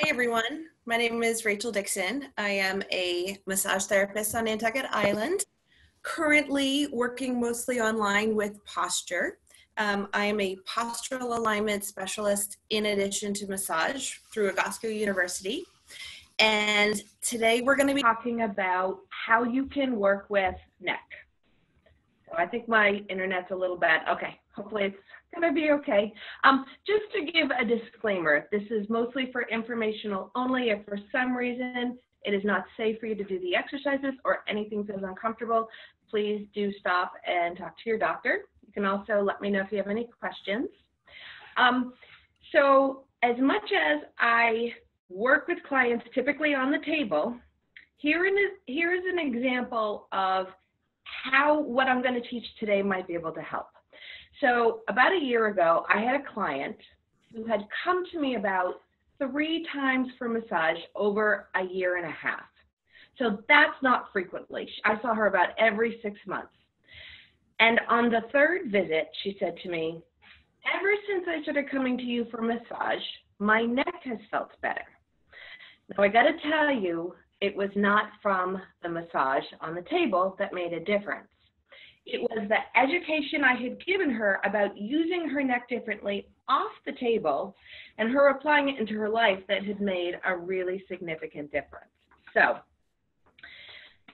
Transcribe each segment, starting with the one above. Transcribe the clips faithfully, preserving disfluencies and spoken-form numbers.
Hi everyone, my name is Rachel Dixon. I am a massage therapist on Nantucket Island, currently working mostly online with posture. Um, I am a postural alignment specialist in addition to massage through Egoscue University. And today we're going to be talking about how you can work with neck. So I think my internet's a little bad. Okay, hopefully it's going to be okay. Um, just to give a disclaimer, this is mostly for informational only. If for some reason it is not safe for you to do the exercises or anything feels uncomfortable, please do stop and talk to your doctor. You can also let me know if you have any questions. Um, so as much as I work with clients typically on the table, here, in this, here is an example of how what I'm going to teach today might be able to help. So about a year ago, I had a client who had come to me about three times for massage over a year and a half. So that's not frequently. I saw her about every six months. And on the third visit, she said to me, "Ever since I started coming to you for massage, my neck has felt better." Now I got to tell you, it was not from the massage on the table that made a difference. It was the education I had given her about using her neck differently off the table and her applying it into her life that had made a really significant difference. So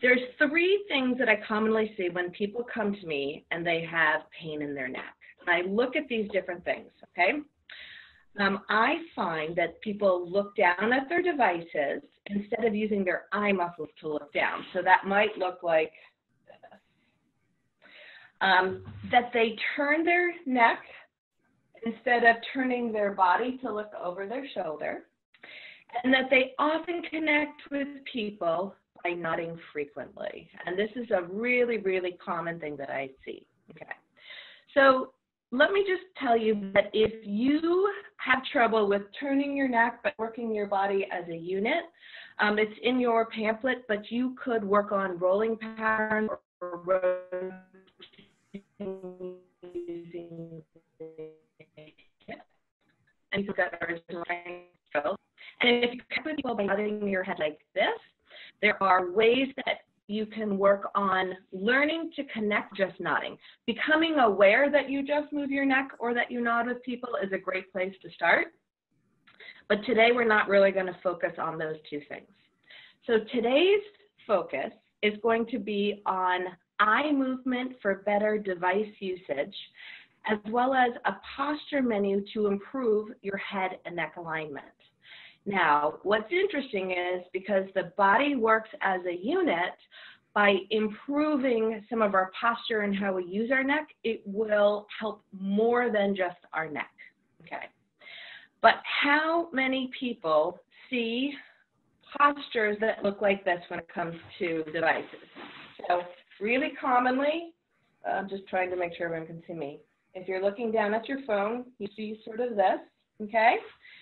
there's three things that I commonly see when people come to me and they have pain in their neck. And I look at these different things, okay? Um, I find that people look down at their devices instead of using their eye muscles to look down. So that might look like this. Um, that they turn their neck instead of turning their body to look over their shoulder. And that they often connect with people by nodding frequently. And this is a really, really common thing that I see. Okay. So let me just tell you that if you have trouble with turning your neck but working your body as a unit, um, it's in your pamphlet, but you could work on rolling patterns or rotating using the hip. And you've got original control. And if you connect with people by nodding your head like this, there are ways that you can work on learning to connect just nodding. Becoming aware that you just move your neck or that you nod with people is a great place to start. But today we're not really going to focus on those two things. So today's focus is going to be on eye movement for better device usage, as well as a posture menu to improve your head and neck alignment. Now, what's interesting is because the body works as a unit, by improving some of our posture and how we use our neck, it will help more than just our neck, okay? But how many people see postures that look like this when it comes to devices? So really commonly, I'm just trying to make sure everyone can see me. If you're looking down at your phone, you see sort of this, okay?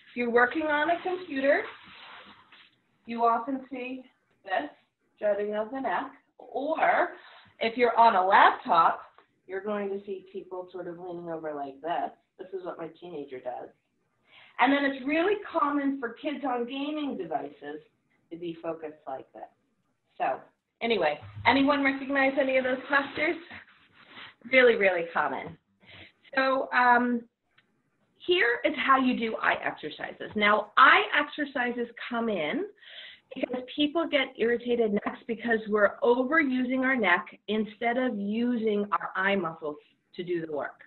If you're working on a computer, you often see this, jutting of the neck, or if you're on a laptop, you're going to see people sort of leaning over like this. This is what my teenager does. And then it's really common for kids on gaming devices to be focused like this. So anyway, anyone recognize any of those postures? Really, really common. So, um, here is how you do eye exercises. Now, eye exercises come in because people get irritated necks because we're overusing our neck instead of using our eye muscles to do the work.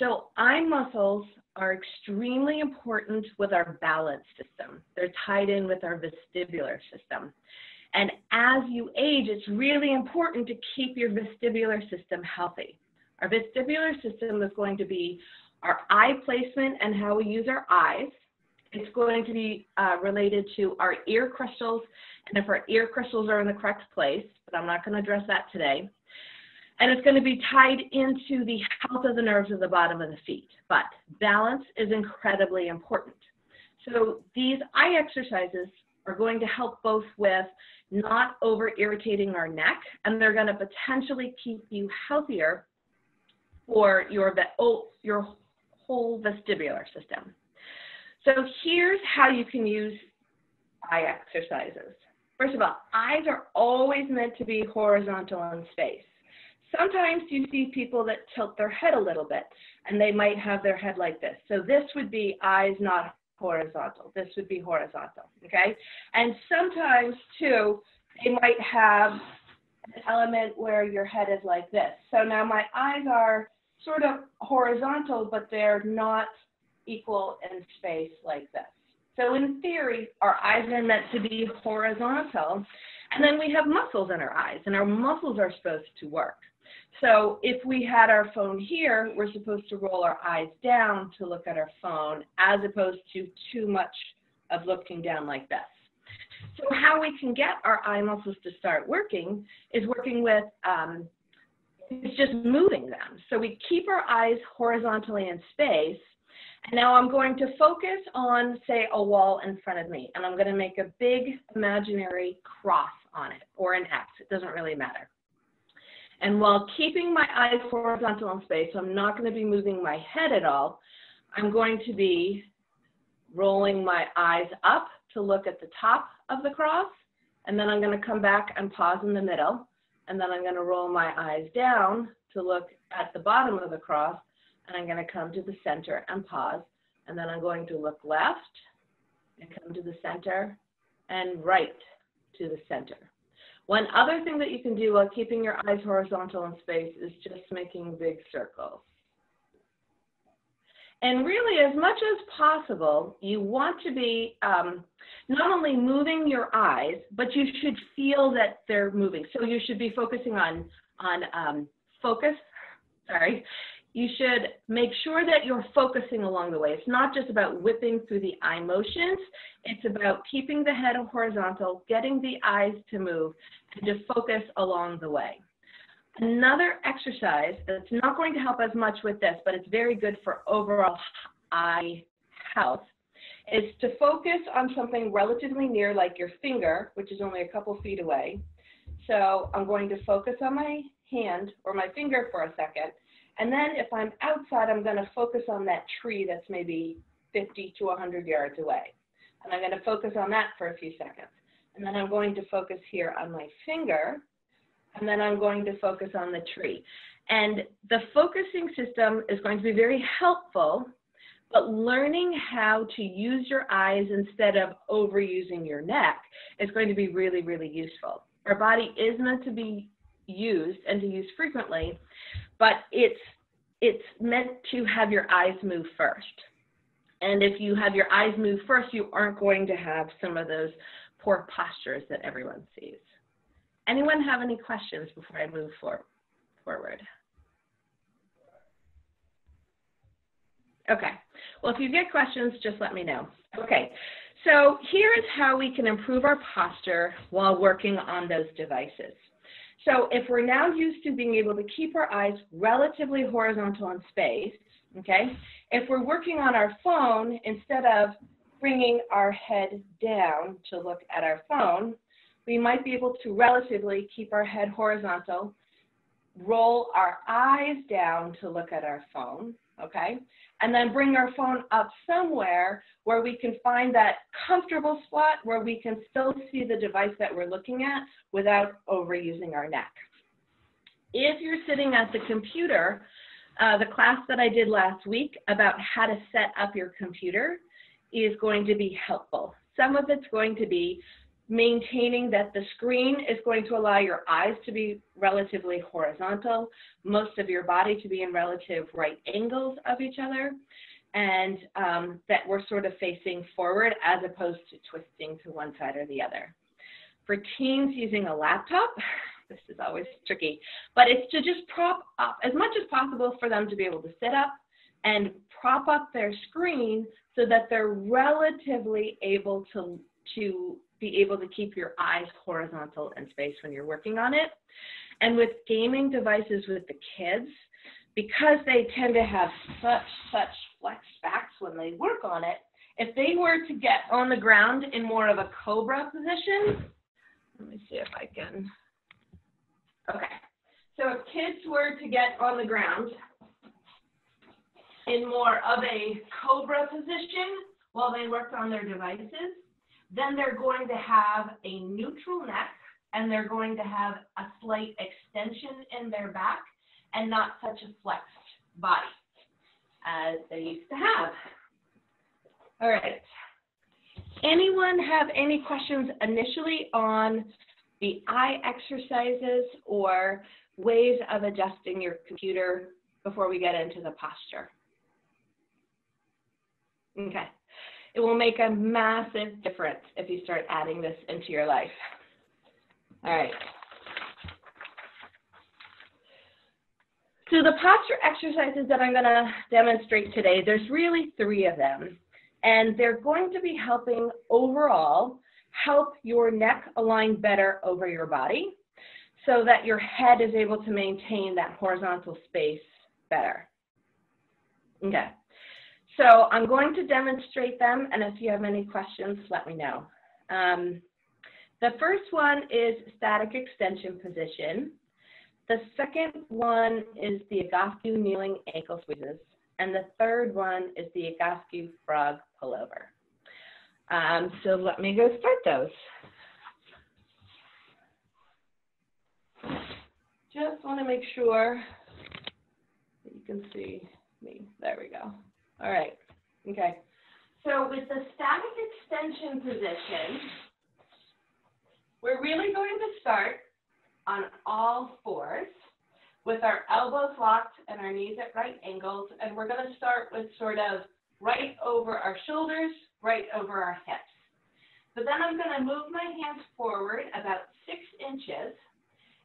So eye muscles are extremely important with our balance system. They're tied in with our vestibular system. And as you age, it's really important to keep your vestibular system healthy. Our vestibular system is going to be our eye placement and how we use our eyes. It's going to be uh, related to our ear crystals, and if our ear crystals are in the correct place, but I'm not going to address that today. And it's going to be tied into the health of the nerves of the bottom of the feet, but balance is incredibly important. So these eye exercises are going to help both with not over-irritating our neck, and they're going to potentially keep you healthier for your, your whole vestibular system. So here's how you can use eye exercises. First of all, eyes are always meant to be horizontal in space. Sometimes you see people that tilt their head a little bit, and they might have their head like this. So this would be eyes not horizontal. This would be horizontal, okay? And sometimes, too, they might have an element where your head is like this. So now my eyes are sort of horizontal, but they're not equal in space like this. So in theory, our eyes are meant to be horizontal, and then we have muscles in our eyes, and our muscles are supposed to work. So if we had our phone here, we're supposed to roll our eyes down to look at our phone, as opposed to too much of looking down like this. So how we can get our eye muscles to start working is working with, um, it's just moving them. So we keep our eyes horizontally in space, and now I'm going to focus on, say, a wall in front of me, and I'm going to make a big imaginary cross on it, or an X, it doesn't really matter. And while keeping my eyes horizontal in space, so I'm not going to be moving my head at all, I'm going to be rolling my eyes up to look at the top of the cross, and then I'm going to come back and pause in the middle, and then I'm going to roll my eyes down to look at the bottom of the cross, and I'm going to come to the center and pause, and then I'm going to look left and come to the center and right to the center. One other thing that you can do while keeping your eyes horizontal in space is just making big circles. And really, as much as possible, you want to be um, not only moving your eyes, but you should feel that they're moving. So you should be focusing on, on um, focus, sorry. You should make sure that you're focusing along the way. It's not just about whipping through the eye motions. It's about keeping the head horizontal, getting the eyes to move, and to focus along the way. Another exercise that's not going to help as much with this, but it's very good for overall eye health, is to focus on something relatively near, like your finger, which is only a couple feet away. So I'm going to focus on my hand or my finger for a second. And then if I'm outside, I'm going to focus on that tree that's maybe fifty to a hundred yards away. And I'm going to focus on that for a few seconds. And then I'm going to focus here on my finger. And then I'm going to focus on the tree. And the focusing system is going to be very helpful, but learning how to use your eyes instead of overusing your neck is going to be really, really useful. Our body is meant to be used and to use frequently, but it's, it's meant to have your eyes move first. And if you have your eyes move first, you aren't going to have some of those poor postures that everyone sees. Anyone have any questions before I move for, forward? Okay, well, if you get questions, just let me know. Okay, so here is how we can improve our posture while working on those devices. So if we're now used to being able to keep our eyes relatively horizontal in space, okay, if we're working on our phone, instead of bringing our head down to look at our phone, we might be able to relatively keep our head horizontal, roll our eyes down to look at our phone, okay, and then bring our phone up somewhere where we can find that comfortable spot where we can still see the device that we're looking at without overusing our neck. If you're sitting at the computer, uh, the class that I did last week about how to set up your computer is going to be helpful. Some of it's going to be maintaining that the screen is going to allow your eyes to be relatively horizontal, most of your body to be in relative right angles of each other, and um, that we're sort of facing forward as opposed to twisting to one side or the other. For teens using a laptop, this is always tricky, but it's to just prop up as much as possible for them to be able to sit up and prop up their screen so that they're relatively able to, to be able to keep your eyes horizontal in space when you're working on it. And with gaming devices with the kids, because they tend to have such, such flexed backs when they work on it, if they were to get on the ground in more of a cobra position, let me see if I can, okay. So if kids were to get on the ground in more of a cobra position, while they worked on their devices. Then they're going to have a neutral neck, and they're going to have a slight extension in their back and not such a flexed body as they used to have. All right. Anyone have any questions initially on the eye exercises or ways of adjusting your computer before we get into the posture? Okay. It will make a massive difference if you start adding this into your life. All right. So the posture exercises that I'm going to demonstrate today, there's really three of them. And they're going to be helping overall help your neck align better over your body so that your head is able to maintain that horizontal space better. Okay. So I'm going to demonstrate them, and if you have any questions, let me know. Um, the first one is static extension position. The second one is the Egoscue kneeling ankle squeezes. And the third one is the Egoscue frog pullover. Um, so let me go start those. Just want to make sure that you can see me. There we go. All right. Okay. So with the static extension position, we're really going to start on all fours, with our elbows locked and our knees at right angles, and we're going to start with sort of right over our shoulders, right over our hips. But then I'm going to move my hands forward about six inches,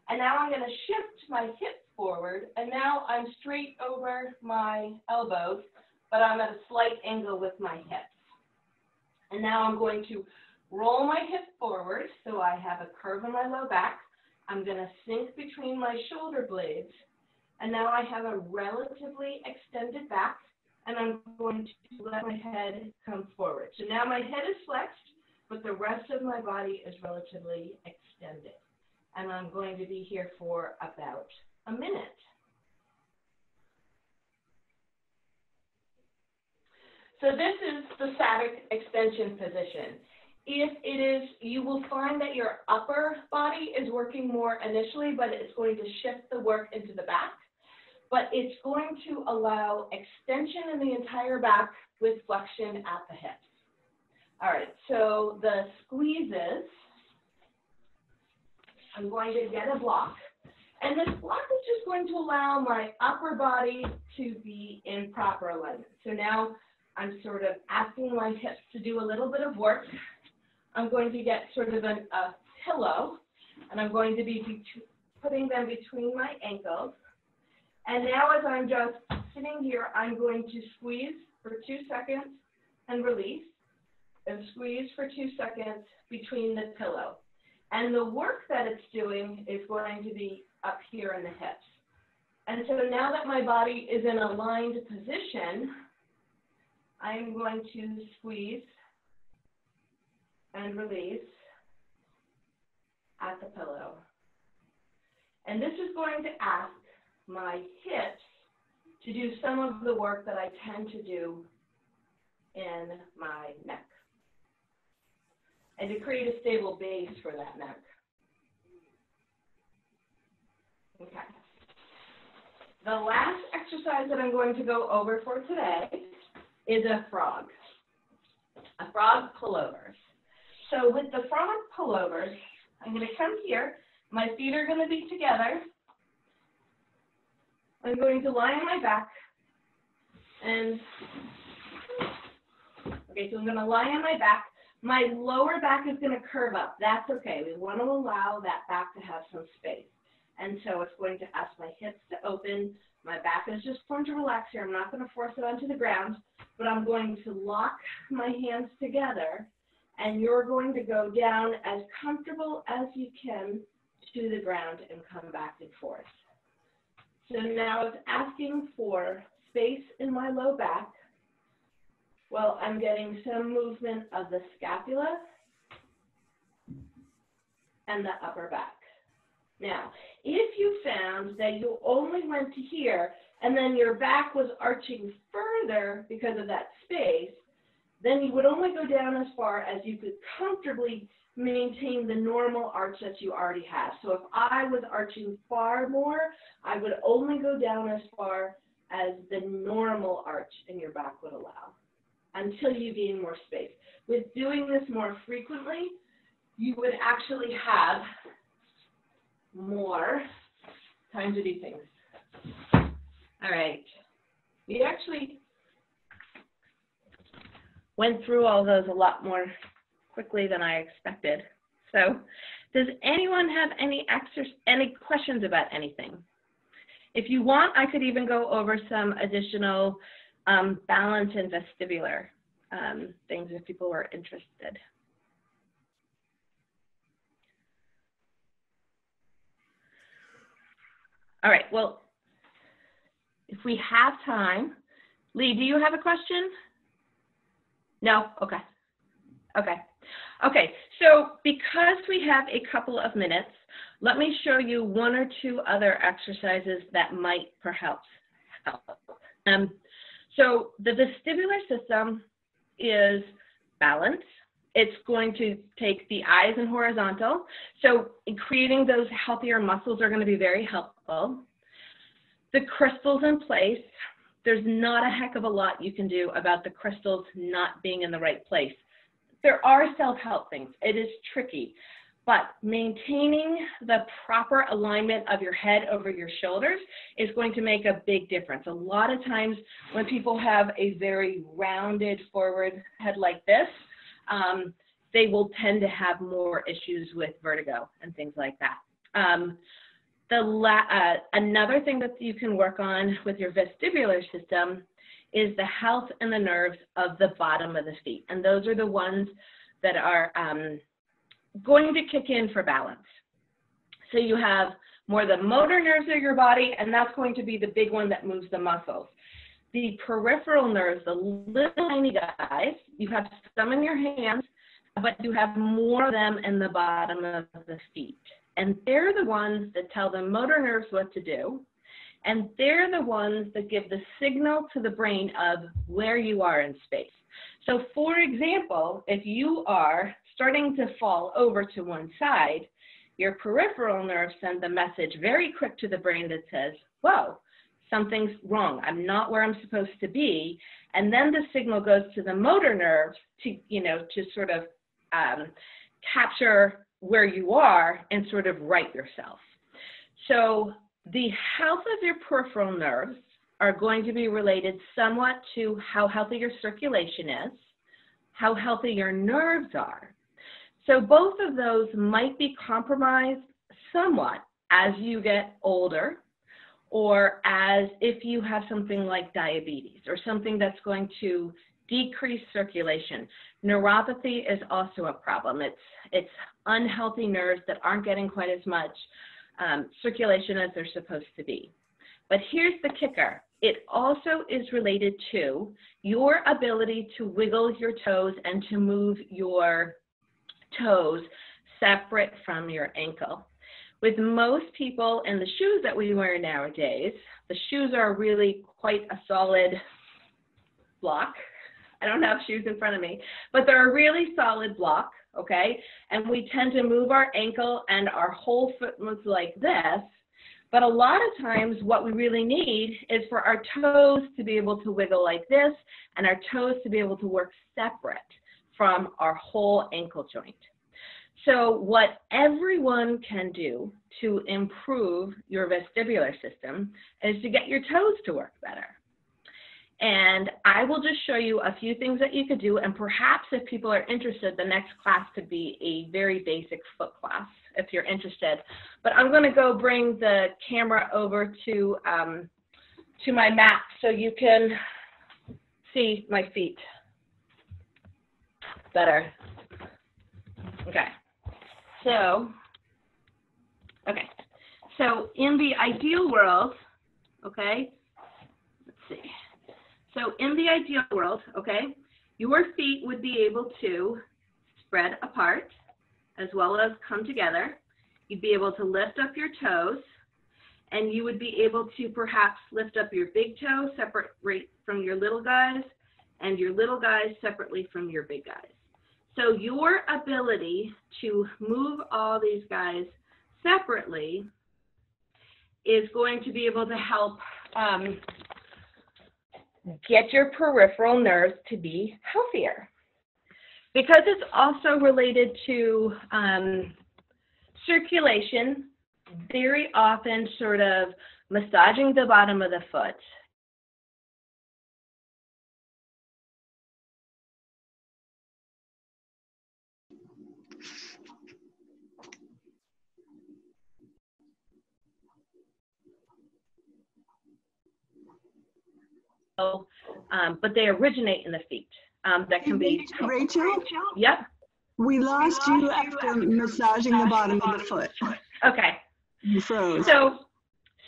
and now I'm going to shift my hip forward, and now I'm straight over my elbows, but I'm at a slight angle with my hips. And now I'm going to roll my hip forward, so I have a curve in my low back. I'm going to sink between my shoulder blades, and now I have a relatively extended back, and I'm going to let my head come forward. So now my head is flexed, but the rest of my body is relatively extended, and I'm going to be here for about a minute. So this is the static extension position. If it is, you will find that your upper body is working more initially, but it's going to shift the work into the back. But it's going to allow extension in the entire back with flexion at the hips. All right, so the squeezes, I'm going to get a block. And this block is just going to allow my upper body to be in proper alignment. So now I'm sort of asking my hips to do a little bit of work. I'm going to get sort of an, a pillow, and I'm going to be putting them between my ankles. And now as I'm just sitting here, I'm going to squeeze for two seconds and release, and squeeze for two seconds between the pillow. And the work that it's doing is going to be up here in the hips. And so now that my body is in aligned position, I'm going to squeeze and release at the pillow. And this is going to ask my hips to do some of the work that I tend to do in my neck, and to create a stable base for that neck. Okay. The last exercise that I'm going to go over for today is a frog, a frog pullover. So with the frog pullovers, I'm going to come here. My feet are going to be together. I'm going to lie on my back. And, okay, so I'm going to lie on my back. My lower back is going to curve up. That's okay. We want to allow that back to have some space. And so it's going to ask my hips to open. My back is just going to relax here. I'm not going to force it onto the ground, but I'm going to lock my hands together. And you're going to go down as comfortable as you can to the ground and come back and forth. So now it's asking for space in my low back. Well, I'm getting some movement of the scapula and the upper back. Now, if you found that you only went to here and then your back was arching further because of that space, then you would only go down as far as you could comfortably maintain the normal arch that you already have. So if I was arching far more, I would only go down as far as the normal arch in your back would allow until you gain more space. With doing this more frequently, you would actually have more time to do things. All right. We actually went through all those a lot more quickly than I expected. So does anyone have any extra, any questions about anything? If you want, I could even go over some additional um, balance and vestibular um, things if people were interested. All right, well, if we have time, Lee, do you have a question? No? Okay. Okay. Okay, so because we have a couple of minutes, let me show you one or two other exercises that might perhaps help. Um, so the vestibular system is balance. It's going to take the eyes and horizontal. So in creating those healthier muscles are going to be very helpful. The crystal's in place. There's not a heck of a lot you can do about the crystals not being in the right place. There are self-help things. It is tricky, but maintaining the proper alignment of your head over your shoulders is going to make a big difference. A lot of times when people have a very rounded forward head like this, um, they will tend to have more issues with vertigo and things like that. Um, The la uh, another thing that you can work on with your vestibular system is the health and the nerves of the bottom of the feet. And those are the ones that are um, going to kick in for balance. So you have more the motor nerves of your body, and that's going to be the big one that moves the muscles. The peripheral nerves, the little tiny guys, you have some in your hands, but you have more of them in the bottom of the feet. And they're the ones that tell the motor nerves what to do. And they're the ones that give the signal to the brain of where you are in space. So for example, if you are starting to fall over to one side, your peripheral nerves send the message very quick to the brain that says, whoa, something's wrong. I'm not where I'm supposed to be. And then the signal goes to the motor nerves to, you know, to sort of um, capture where you are and sort of right yourself. So the health of your peripheral nerves are going to be related somewhat to how healthy your circulation is, how healthy your nerves are. So both of those might be compromised somewhat as you get older, or as if you have something like diabetes or something that's going to decreased circulation. Neuropathy is also a problem. It's, it's unhealthy nerves that aren't getting quite as much um, circulation as they're supposed to be. But here's the kicker. It also is related to your ability to wiggle your toes and to move your toes separate from your ankle. With most people and the shoes that we wear nowadays, the shoes are really quite a solid block. I don't have shoes in front of me, but they're a really solid block, okay? And we tend to move our ankle and our whole foot moves like this, but a lot of times what we really need is for our toes to be able to wiggle like this and our toes to be able to work separate from our whole ankle joint. So what everyone can do to improve your vestibular system is to get your toes to work better. And I will just show you a few things that you could do, and perhaps if people are interested, the next class could be a very basic foot class if you're interested. But I'm going to go bring the camera over to, um, to my map so you can see my feet better. Okay. So, okay. So in the ideal world, okay, let's see. So in the ideal world, okay, your feet would be able to spread apart as well as come together. You'd be able to lift up your toes, and you would be able to perhaps lift up your big toe separate from your little guys, and your little guys separately from your big guys. So your ability to move all these guys separately is going to be able to help um, get your peripheral nerves to be healthier. Because it's also related to um, circulation, very often sort of massaging the bottom of the foot Um, but they originate in the feet. Um, that can be Rachel. Rachel? Yep. We lost, we lost you after, after massaging, massaging the bottom of the foot. Okay. You froze. So,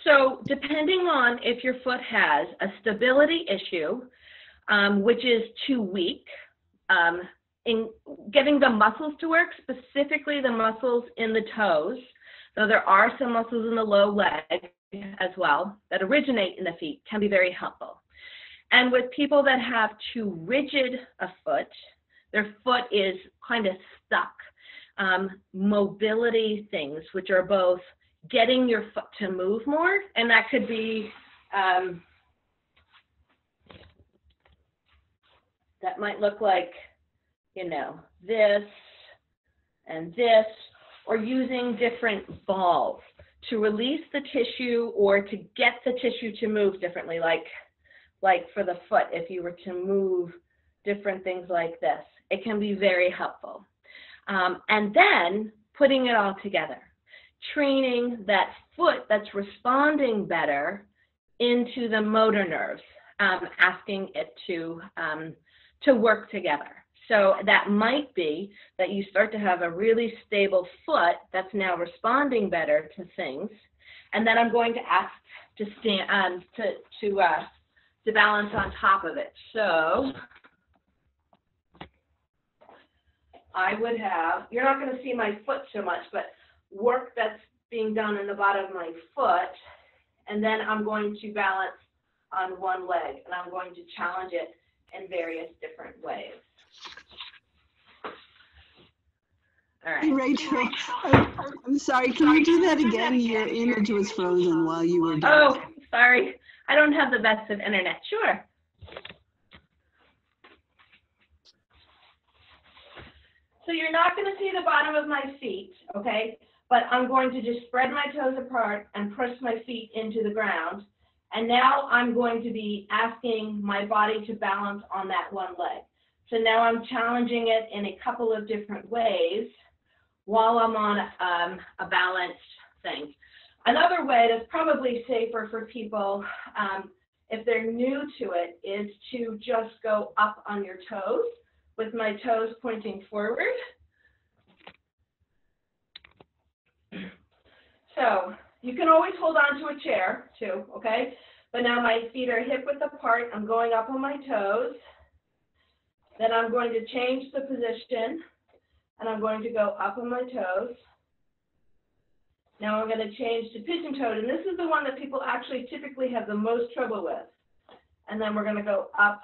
so depending on if your foot has a stability issue, um, which is too weak, um, in getting the muscles to work, specifically the muscles in the toes, though there are some muscles in the low leg as well that originate in the feet, can be very helpful. And with people that have too rigid a foot, their foot is kind of stuck. Um, mobility things, which are both getting your foot to move more, and that could be, um, that might look like, you know, this and this, or using different balls to release the tissue or to get the tissue to move differently, like like for the foot, if you were to move different things like this, it can be very helpful. Um, and then putting it all together, training that foot that's responding better into the motor nerves, um, asking it to, um, to work together. So that might be that you start to have a really stable foot that's now responding better to things. And then I'm going to ask to stand, um, to, to, uh, to balance on top of it. So I would have, you're not going to see my foot so much, but work that's being done in the bottom of my foot, and then I'm going to balance on one leg, and I'm going to challenge it in various different ways. All right. Hey, Rachel, I, I'm sorry, can you do that again? Your image was frozen while you were doing it. Oh, sorry. I don't have the best of internet. Sure. So you're not going to see the bottom of my feet, okay? But I'm going to just spread my toes apart and push my feet into the ground. And now I'm going to be asking my body to balance on that one leg. So now I'm challenging it in a couple of different ways while I'm on um, a balanced thing. Another way that's probably safer for people, um, if they're new to it, is to just go up on your toes with my toes pointing forward. So you can always hold on to a chair too, okay? But now my feet are hip width apart. I'm going up on my toes. Then I'm going to change the position, and I'm going to go up on my toes. Now I'm going to change to pigeon-toed, and this is the one that people actually typically have the most trouble with. And then we're going to go up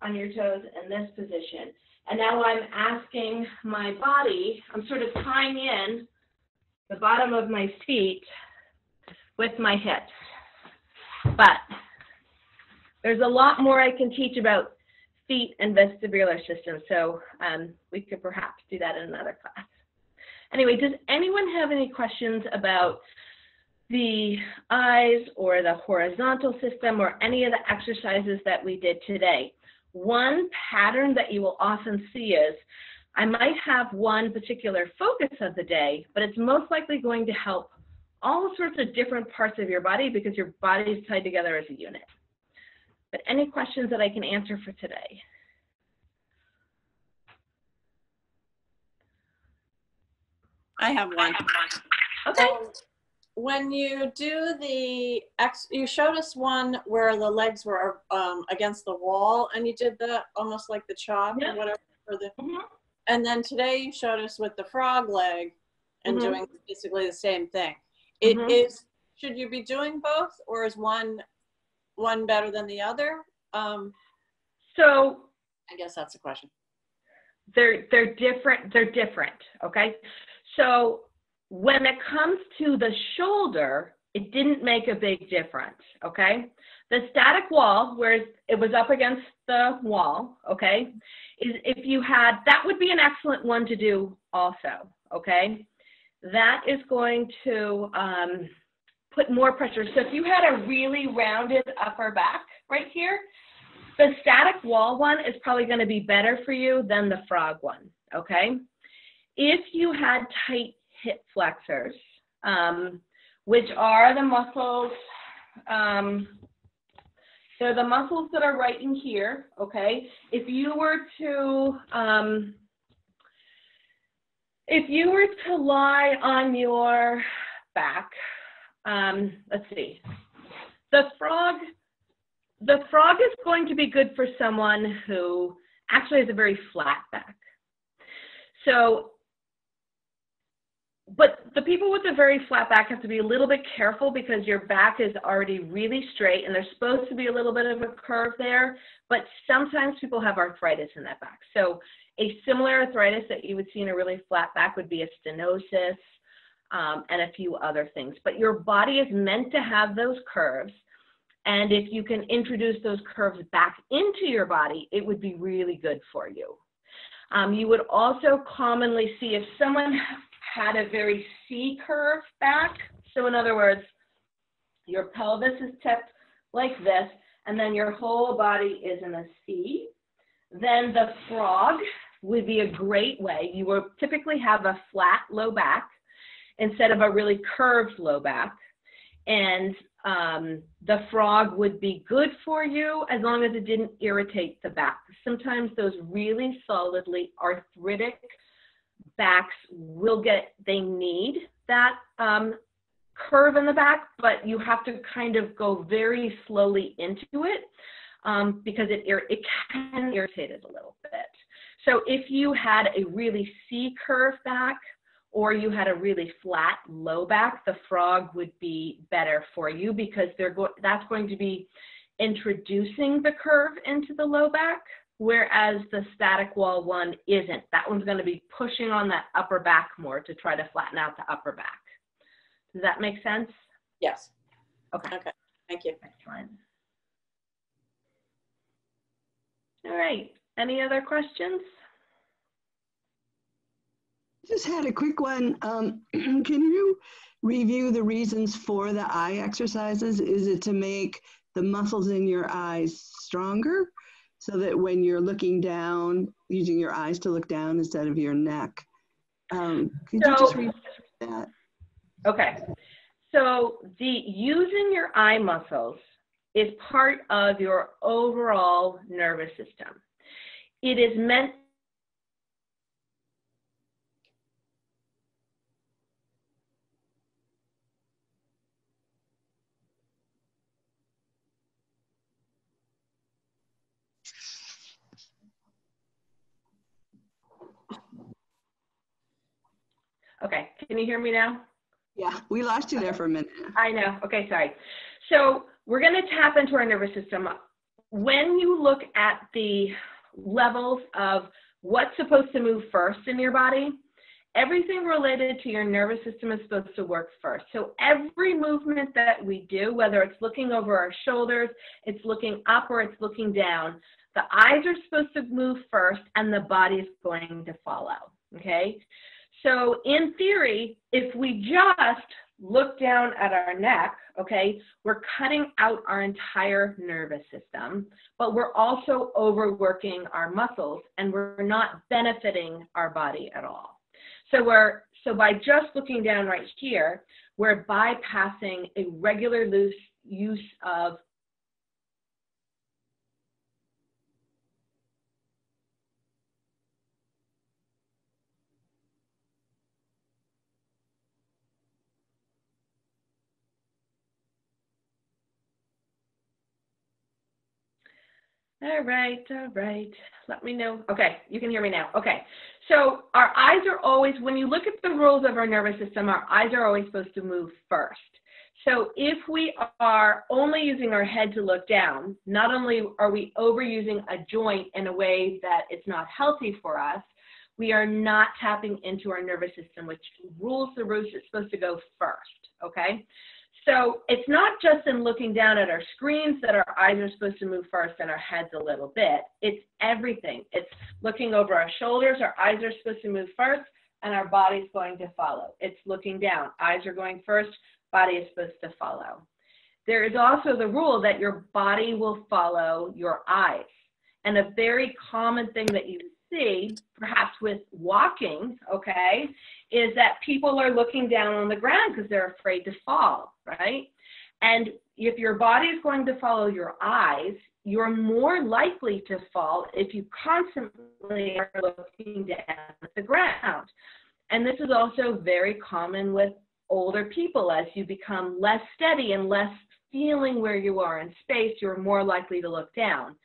on your toes in this position. And now I'm asking my body, I'm sort of tying in the bottom of my feet with my hips. But there's a lot more I can teach about feet and vestibular system, so um, we could perhaps do that in another class. Anyway, does anyone have any questions about the eyes or the horizontal system or any of the exercises that we did today? One pattern that you will often see is I might have one particular focus of the day, but it's most likely going to help all sorts of different parts of your body because your body is tied together as a unit. But any questions that I can answer for today? I have one. Okay. So when you do the ex, you showed us one where the legs were um, against the wall, and you did the almost like the chop, yep, or whatever. For the, mm-hmm. And then today you showed us with the frog leg, and mm-hmm, doing basically the same thing. It mm-hmm is. Should you be doing both, or is one one better than the other? Um, So I guess that's the question. They're, they're different. They're different. Okay. So when it comes to the shoulder, it didn't make a big difference. Okay. The static wall, whereas it was up against the wall. Okay. Is if you had, that would be an excellent one to do also. Okay. That is going to um, put more pressure. So if you had a really rounded upper back right here, the static wall one is probably going to be better for you than the frog one, okay? If you had tight hip flexors, um, which are the muscles, um, they're the muscles that are right in here, okay? If you were to, um, if you were to lie on your back, um, let's see, the frog, The frog is going to be good for someone who actually has a very flat back. So, but the people with a very flat back have to be a little bit careful because your back is already really straight and there's supposed to be a little bit of a curve there, but sometimes people have arthritis in that back. So a similar arthritis that you would see in a really flat back would be a stenosis um, and a few other things. But your body is meant to have those curves. And if you can introduce those curves back into your body, it would be really good for you. Um, you would also commonly see if someone had a very C-curve back. So in other words, your pelvis is tipped like this, and then your whole body is in a C. Then the frog would be a great way. You will typically have a flat low back instead of a really curved low back. And um, the frog would be good for you as long as it didn't irritate the back. Sometimes those really solidly arthritic backs will get, they need that um, curve in the back, but you have to kind of go very slowly into it um, because it, it can irritate it a little bit. So if you had a really C-curve back, or you had a really flat low back, the frog would be better for you because they're go that's going to be introducing the curve into the low back, whereas the static wall one isn't. That one's going to be pushing on that upper back more to try to flatten out the upper back. Does that make sense? Yes. Okay. Okay. Thank you. Excellent. All right. Any other questions? Just had a quick one. Um, can you review the reasons for the eye exercises? Is it to make the muscles in your eyes stronger so that when you're looking down, using your eyes to look down instead of your neck? Um, could so, you just review that? Okay. So the using your eye muscles is part of your overall nervous system. It is meant Okay, can you hear me now? Yeah, we lost you there for a minute. I know, okay, sorry. So we're gonna tap into our nervous system. When you look at the levels of what's supposed to move first in your body, everything related to your nervous system is supposed to work first. So every movement that we do, whether it's looking over our shoulders, it's looking up or it's looking down, the eyes are supposed to move first and the body is going to follow, okay? So in theory, if we just look down at our neck, okay, we're cutting out our entire nervous system, but we're also overworking our muscles and we're not benefiting our body at all. So we're, so by just looking down right here, we're bypassing a regular loose use of All right, all right. Let me know. Okay, you can hear me now. Okay, so our eyes are always, when you look at the rules of our nervous system, our eyes are always supposed to move first. So if we are only using our head to look down, not only are we overusing a joint in a way that it's not healthy for us, we are not tapping into our nervous system, which rules the roost. It's supposed to go first, okay? So it's not just in looking down at our screens that our eyes are supposed to move first and our heads a little bit. It's everything. It's looking over our shoulders. Our eyes are supposed to move first, and our body's going to follow. It's looking down. Eyes are going first. Body is supposed to follow. There is also the rule that your body will follow your eyes. And a very common thing that you see, perhaps with walking, okay, is that people are looking down on the ground because they're afraid to fall, right? And if your body is going to follow your eyes, you're more likely to fall if you constantly are looking down at the ground. And this is also very common with older people. As you become less steady and less feeling where you are in space, you're more likely to look down.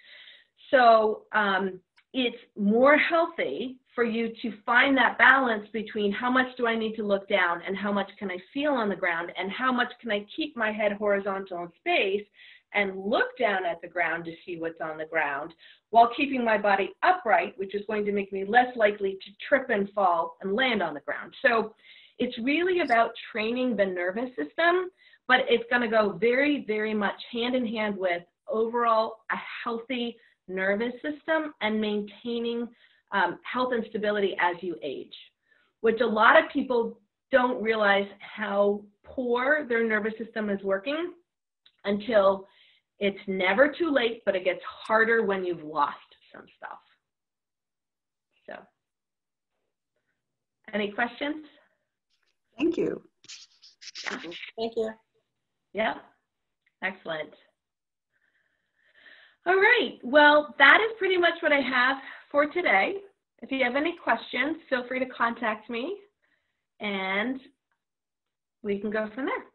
So um, it's more healthy for you to find that balance between how much do I need to look down and how much can I feel on the ground and how much can I keep my head horizontal in space and look down at the ground to see what's on the ground while keeping my body upright, which is going to make me less likely to trip and fall and land on the ground. So it's really about training the nervous system, but it's going to go very, very much hand in hand with overall a healthy nervous system and maintaining um, health and stability as you age, which a lot of people don't realize how poor their nervous system is working until it's never too late, but it gets harder when you've lost some stuff. So, any questions? Thank you. Yeah. Thank you. Yeah, excellent. All right, well, that is pretty much what I have for today. If you have any questions, feel free to contact me and we can go from there.